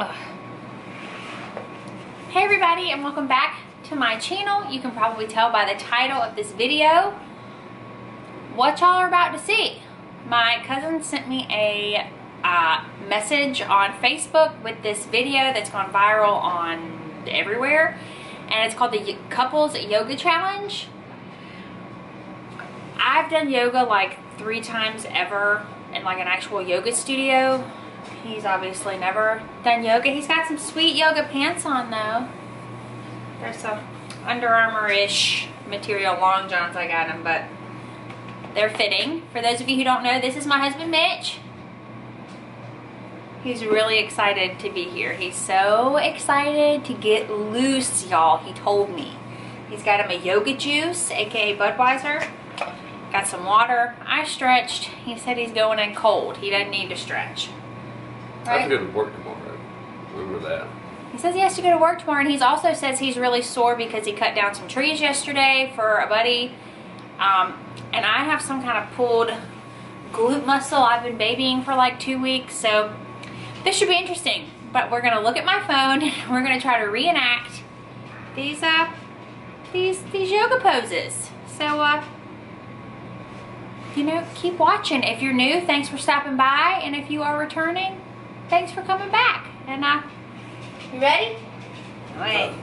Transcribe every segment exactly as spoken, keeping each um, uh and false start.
Ugh. Hey everybody, and welcome back to my channel. You can probably tell by the title of this video what y'all are about to see. My cousin sent me a uh, message on Facebook with this video that's gone viral on everywhere, and it's called the Couples Yoga Challenge. I've done yoga like three times ever in like an actual yoga studio. He's obviously never done yoga. He's got some sweet yoga pants on though. There's some Under Armour-ish material, long johns I got him, but they're fitting. For those of you who don't know, this is my husband Mitch. He's really excited to be here. He's so excited to get loose, y'all. He told me. He's got him a yoga juice, aka Budweiser. Got some water. I stretched. He said he's going in cold. He doesn't need to stretch. Right? I have to go to work tomorrow. Remember that. He says he has to go to work tomorrow, and he also says he's really sore because he cut down some trees yesterday for a buddy. Um, and I have some kind of pulled glute muscle I've been babying for like two weeks, so this should be interesting. But we're gonna look at my phone. We're gonna try to reenact these uh these these yoga poses. So uh. You know, keep watching. If you're new, thanks for stopping by, and if you are returning, thanks for coming back. And I, you ready? Wait.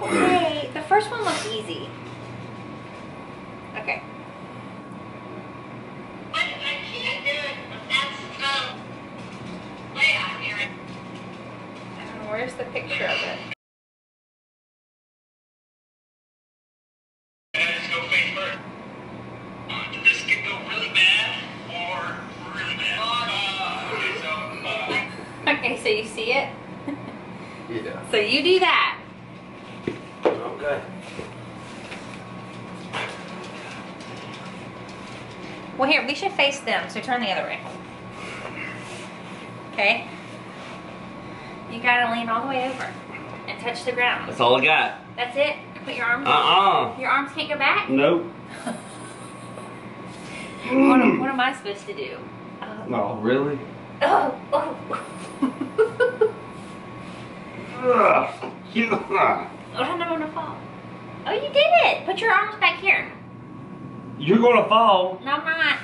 Wait. The first one looks easy. Okay. I, I can't do it. That's um, way out here. And where's the picture of it? So you see it? Yeah. So you do that. Okay. Well, here, we should face them, so turn the other way. Okay. You gotta lean all the way over and touch the ground. That's all I got. That's it? Put your arms Uh-uh. Your arms can't go back? Nope. Mm. what, am, what am I supposed to do? Uh, no, really? Oh, oh. Oh, I'm gonna fall. Oh, you did it. Put your arms back here. You're gonna fall. No, I'm not.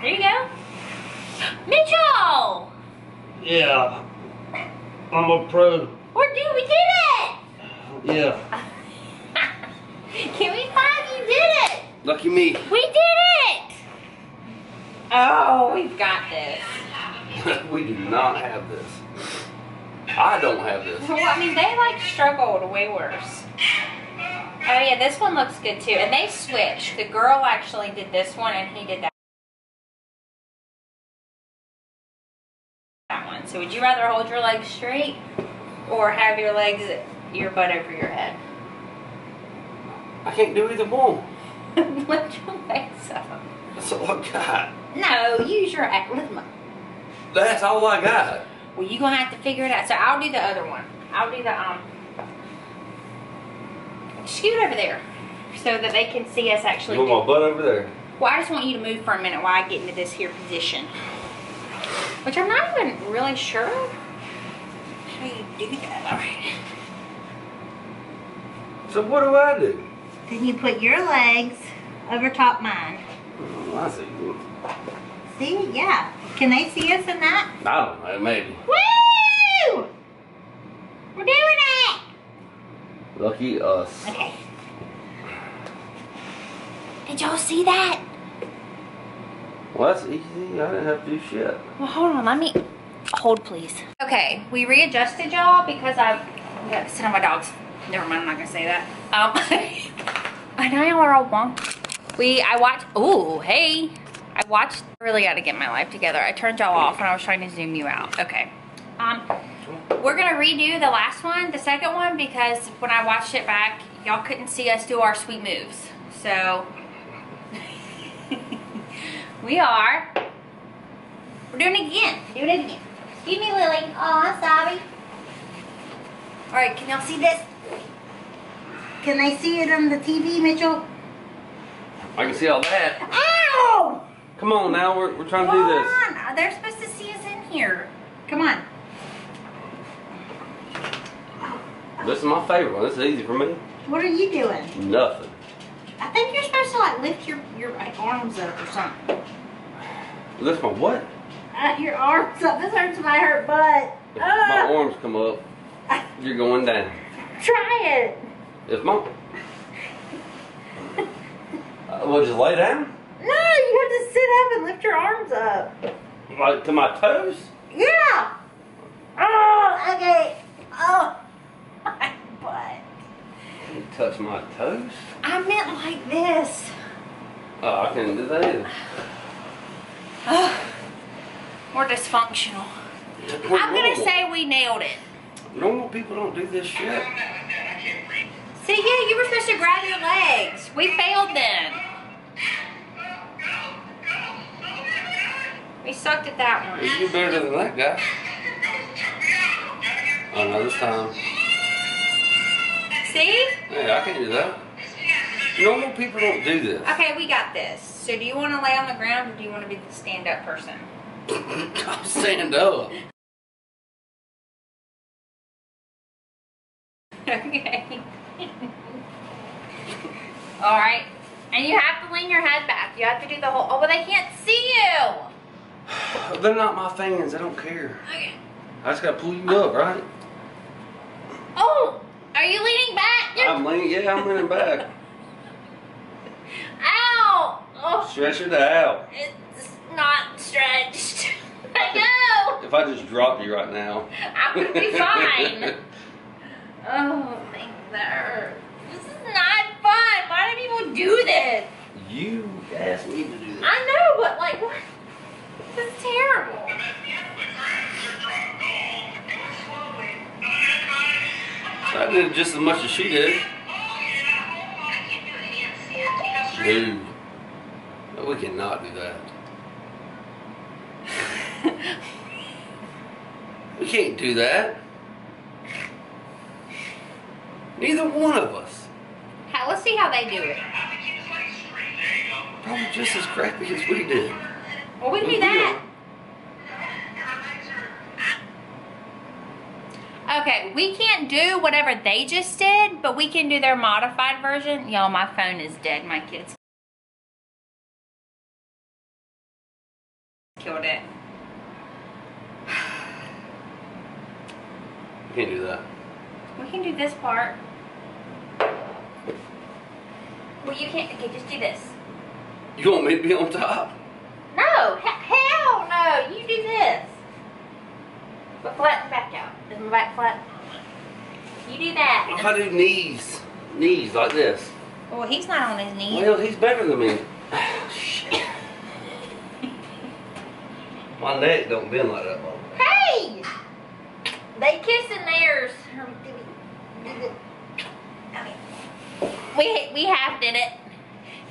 There you go. Mitchell! Yeah. I'm a pro. Or dude, we did it! Yeah. Can we find you did it? Lucky me. We did it! Oh, we've got this. We do not have this. I don't have this. Well, I mean, they like struggled way worse. Oh yeah, this one looks good too. And they switched. The girl actually did this one, and he did that that one. So would you rather hold your legs straight or have your legs, your butt over your head? I can't do either one. Lift your legs up. That's all I got. No, use your acronym. That's all I got. Well, you're gonna have to figure it out. So I'll do the other one. I'll do the um scoot over there so that they can see us actually. You want my butt over there? Well, I just want you to move for a minute while I get into this here position. Which I'm not even really sure how you do that. Alright. So what do I do? Then you put your legs over top mine. Oh, I see. See? Yeah. Can they see us in that? I don't know, maybe. Woo! We're doing it! Lucky us. Okay. Did y'all see that? Well, that's easy. I didn't have to do shit. Well, hold on. Let me... Hold, please. Okay. We readjusted, y'all, because I... I got to sit on my dogs. Never mind. I'm not going to say that. Um, I know y'all are all wonk. We... I watched... Ooh, hey. I watched, really got to get my life together. I turned y'all off when I was trying to zoom you out. Okay. Um, we're going to redo the last one, the second one, because when I watched it back, y'all couldn't see us do our sweet moves. So, we are, we're doing it again. Doing it again. Excuse me, Lily. Oh, I'm sorry. All right, can y'all see this? Can I see it on the T V, Mitchell? I can see all that. Ow! Come on now, we're, we're trying Come to do this. Come on, they're supposed to see us in here. Come on. This is my favorite one. This is easy for me. What are you doing? Nothing. I think you're supposed to like lift your, your like, arms up or something. Lift my what? Uh, your arms up. This hurts my hurt butt. If uh, my arms come up, you're going down. Try it. If my... uh, what, just lay down? No, you have to sit up and lift your arms up. Like to my toes? Yeah. Oh, okay. Oh, my butt. You touch my toes? I meant like this. Oh, I couldn't do that either. Oh, we're dysfunctional. We're I'm going to say we nailed it. Normal people don't do this shit. See, yeah, you were supposed to grab your legs. We failed then. We sucked at that one. You do better than that guy. Oh, no, this time. See? Yeah, I can do that. Normal people don't do this. Okay, we got this. So do you want to lay on the ground or do you want to be the stand-up person? I'll stand up. Okay. All right. And you have to lean your head back. You have to do the whole... Oh, but they can't see you. They're not my fans. I don't care. Okay. I just gotta pull you up, right? Oh, are you leaning back? You're... I'm leaning. Yeah, I'm leaning back. Ow! Oh. Stretch it out. It's not stretched. I know. If I just dropped you right now, I would be fine. Oh, thank God. This is not fun. Why do people do this? You asked me to do this. I know, but like what? This is terrible. I did just as much as she did. Dude, we cannot do that. We can't do that. Neither one of us. How, let's see how they do it. Probably just as crappy as we did. Well, we can do that. Okay, we can't do whatever they just did, but we can do their modified version. Y'all, my phone is dead. My kids killed it. We can't do that. We can do this part. Well, you can't. Okay, just do this. You want me to be on top? No, hell no, you do this. But flat back out. Is my back flat? You do that. If I do knees, knees like this. Well, he's not on his knees. Well, he's better than me. Oh, shit. My neck don't bend like that long. Hey! They kissing theirs. We, we half did it.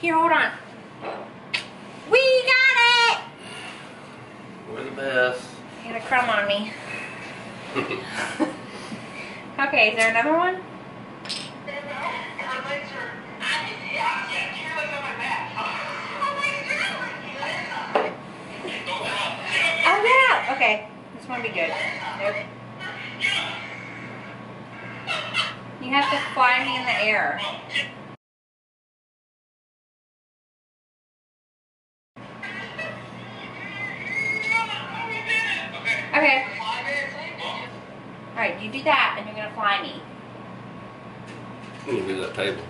Here, hold on. We got it! We're the best. You got a crumb on me. Okay, is there another one? Oh, yeah! Okay, this one will be good. Nope. You have to fly me in the air. Okay. Alright, you do that and you're going to fly me. I'm going to do that table.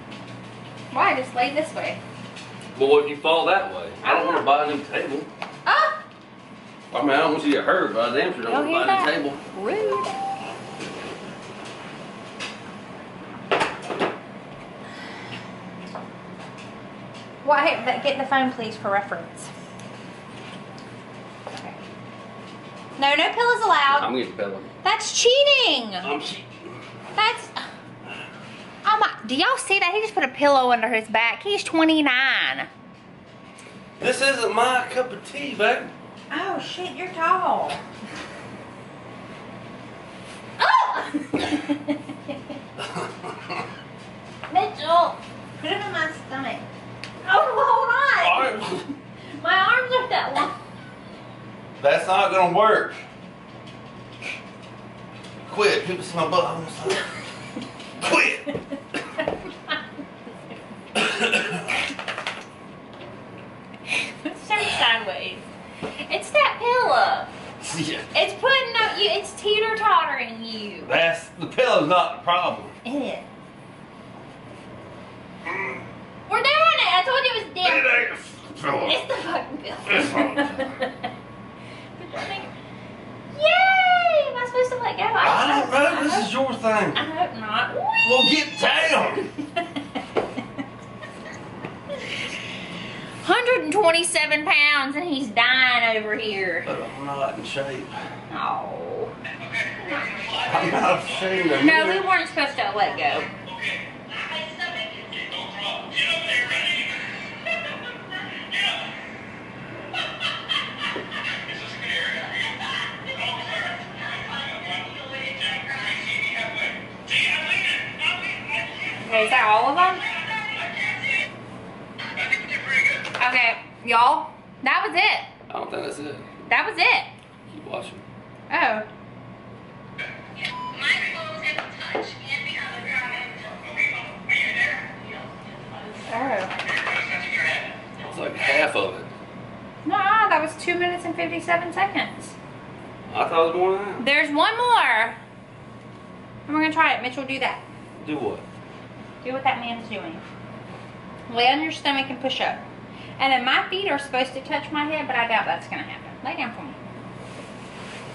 Why? Just lay this way. Well, what if you fall that way? I don't want to buy a new table. Oh! I mean, I don't want to see you hurt, but I damn sure don't want to buy that. A new table. Rude. Why? Get the phone, please, for reference. No, no pillows allowed. I'm getting pillows. That's cheating. I'm cheating. That's. Oh my! Do y'all see that? He just put a pillow under his back. He's twenty-nine. This isn't my cup of tea, babe. Oh shit! You're tall. Oh! Mitchell, put him in my stomach. Oh, hold on. Arms. My arms are that long. That's not gonna work. quit. People see my butt. I'm just like, quit. It's so sideways. It's that pillow. Yeah. It's putting up you. It's teeter tottering you. That's the pillow's not the problem. It is. Mm. We're doing it. I told you it was dead. It ain't the pillow. It's the fucking pillow. It's the pillow. Yay! Am I supposed to let go? I, I don't know. This hope, is your thing. I hope not. Whee! Well, get down. one hundred twenty-seven pounds and he's dying over here. But I'm not in shape. Oh. I'm not in shape. No, either. We weren't supposed to let go. Is that all of them? Okay, y'all, that was it. I don't think that's it. That was it. Keep watching. Oh. Oh. It's like half of it. No, that was two minutes and fifty-seven seconds. I thought it was more than that. There's one more. And we're gonna try it. Mitchell, do that. Do what? Do what that man's doing. Lay on your stomach and push up. And then my feet are supposed to touch my head, but I doubt that's going to happen. Lay down for me.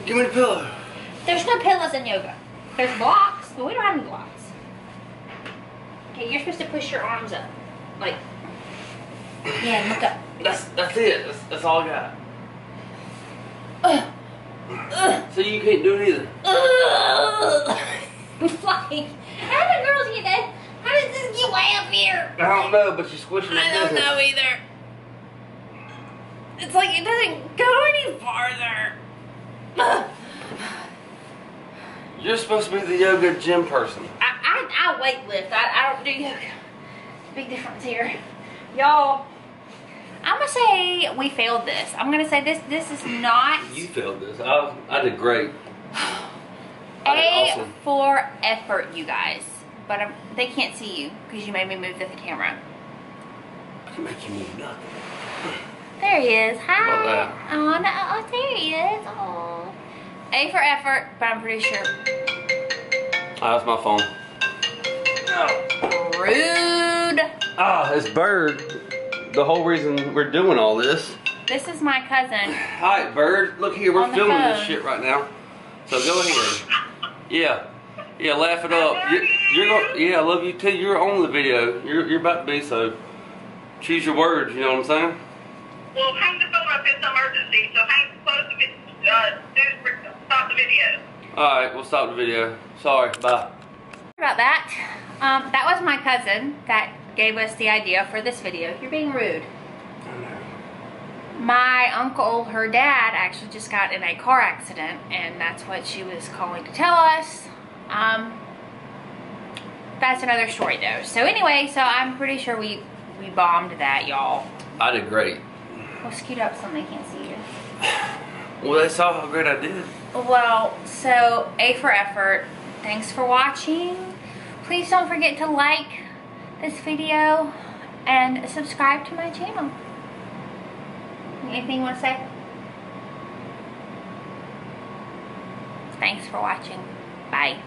Give me the pillow. There's no pillows in yoga. There's blocks, but we don't have any blocks. Okay, you're supposed to push your arms up. Like, yeah, look up. That's, that's it. That's, that's all I got. Uh, uh, so you can't do it either. Uh, it's like, how do girls get that? How does this get way up here? I don't know, but you're squishing it. I don't know either. It's like it doesn't go any farther. You're supposed to be the yoga gym person. I I, I weight lift. I, I don't do yoga. Big difference here. Y'all, I'm going to say we failed this. I'm going to say this This is not... You failed this. I, I did great. I did awesome. A for effort, you guys. But I'm, they can't see you because you made me move to the camera. I can make you move nothing. There he is. Hi. Oh, no, oh, there he is. Oh. A for effort, but I'm pretty sure. Oh, that's my phone. Oh. Rude. Ah, oh, this bird. The whole reason we're doing all this. This is my cousin. Hi, right, bird. Look here, we're filming phone. This shit right now. So go ahead. Yeah. Yeah, laugh it up. You're, you're gonna, yeah, I love you too. You're on the video. You're, you're about to be, so choose your words. You know what I'm saying? Well, hang the phone up. It's an emergency, so hang close if it's uh, stop the video. All right, we'll stop the video. Sorry, bye. About that, um, that was my cousin that gave us the idea for this video. You're being rude. My uncle, her dad, actually just got in a car accident, and that's what she was calling to tell us. Um, that's another story though. So anyway, so I'm pretty sure we, we bombed that, y'all. I did great. Well, scoot up so they can't see you. Well, they saw how great I did. Well, so A for effort. Thanks for watching. Please don't forget to like this video and subscribe to my channel. Anything you want to say? Thanks for watching. Bye.